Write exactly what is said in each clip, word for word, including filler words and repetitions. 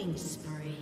Killing spree.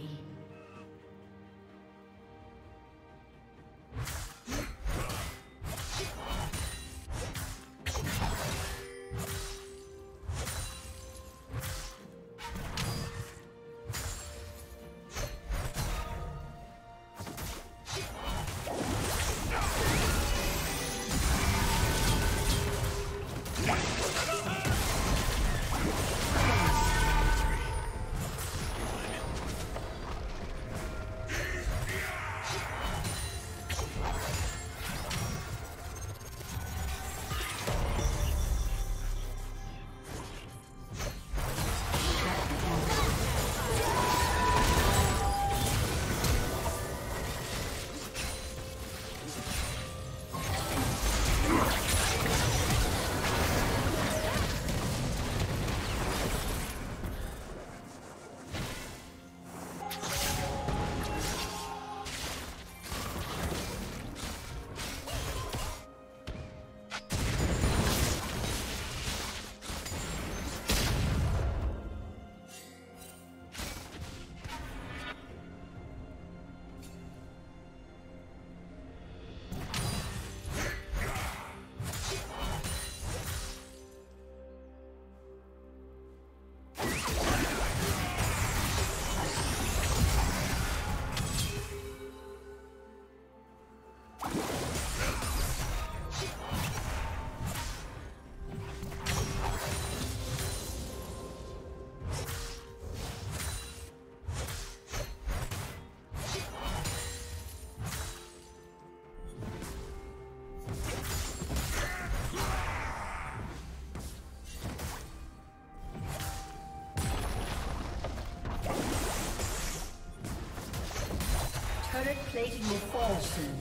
Plating will fall soon.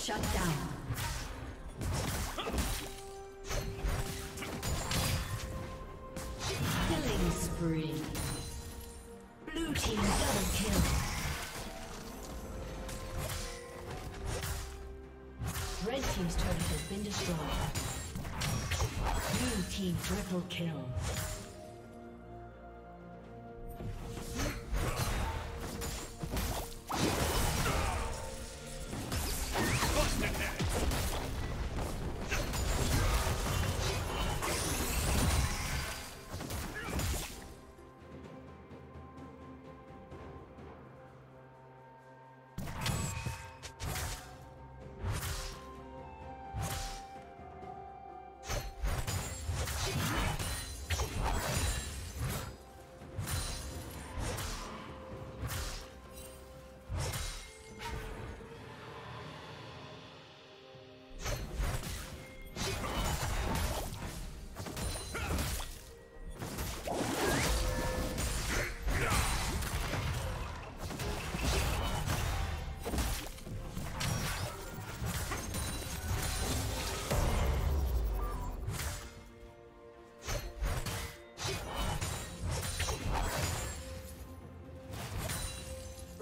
Shut down. Killing spree. Blue team double kill. Team's turret has been destroyed. Blue team triple kill.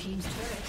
Team's turret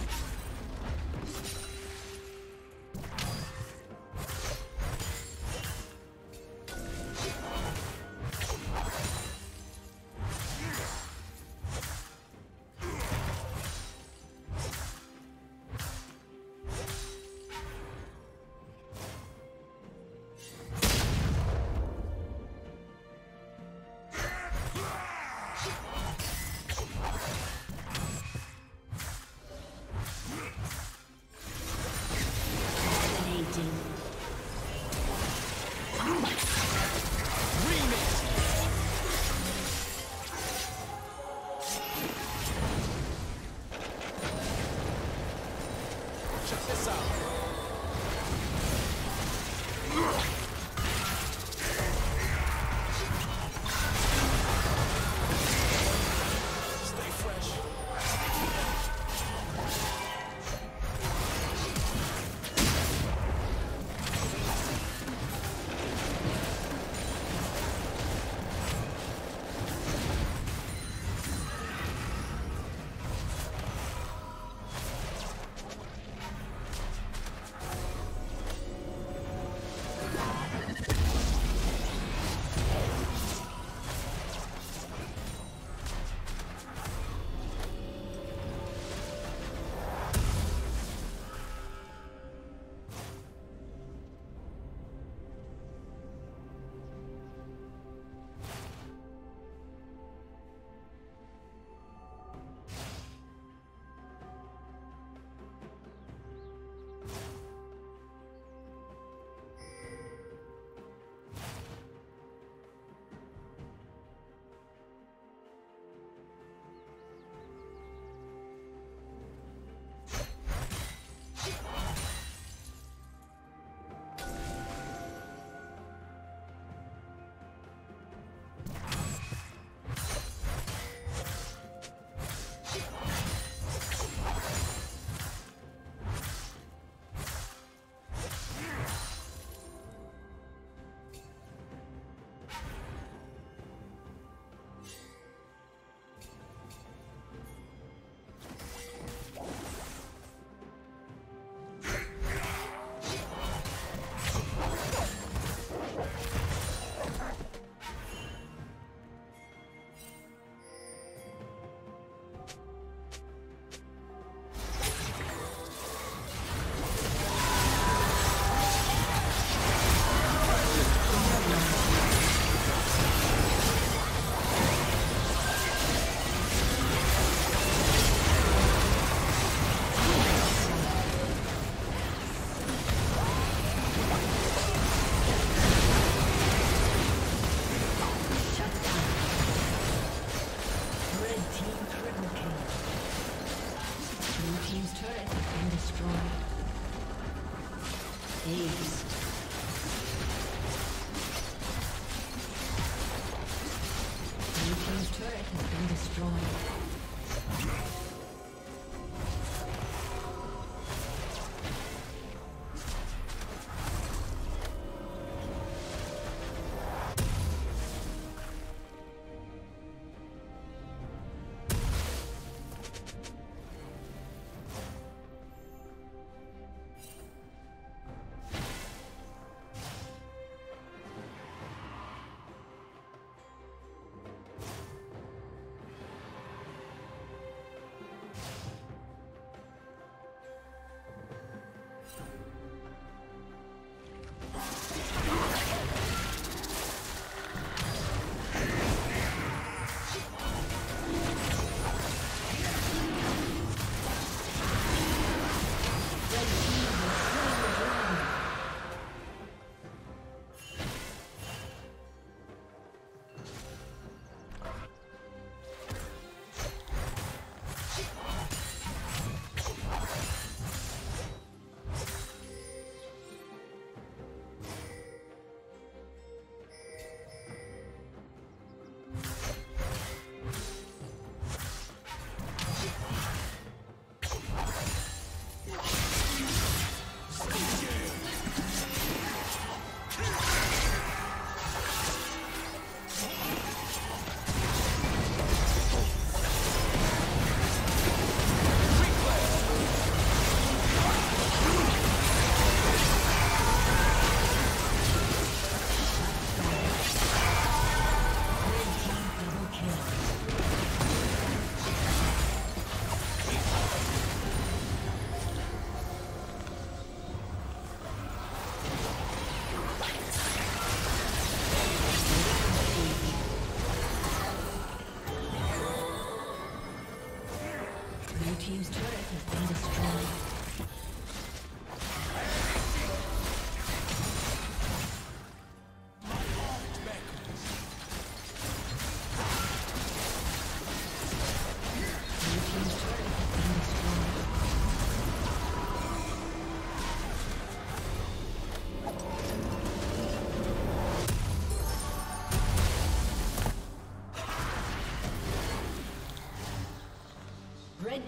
Red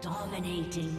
Dominating.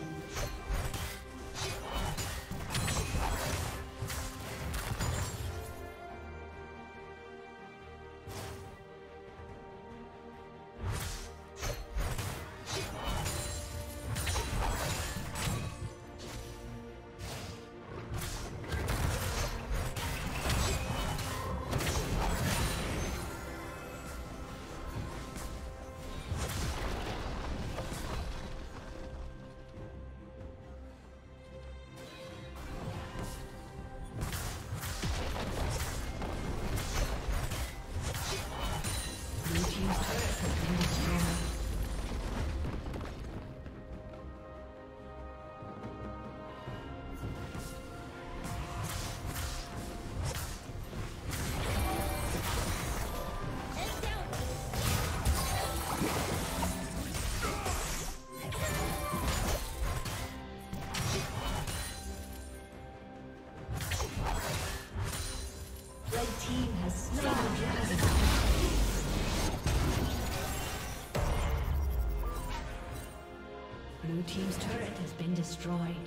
Blue team's turret has been destroyed.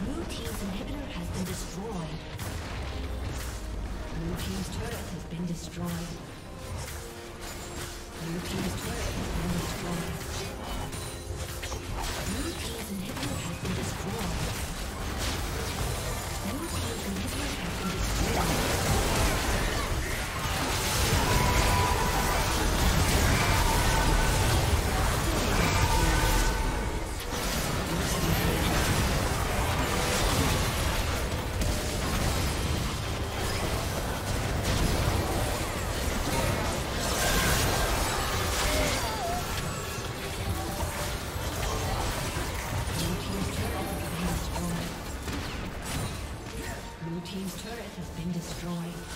Blue team's inhibitor has been destroyed. Blue team's turret has been destroyed. Blue team's turret has been destroyed. Blue team's inhibitor has been destroyed. Blue team's inhibitor has been destroyed. Blue team's turret has been destroyed.